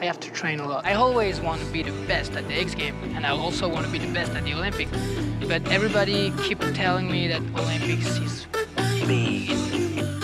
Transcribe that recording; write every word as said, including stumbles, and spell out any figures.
I have to train a lot. I always want to be the best at the X Games, and I also want to be the best at the Olympics. But everybody keeps telling me that Olympics is big.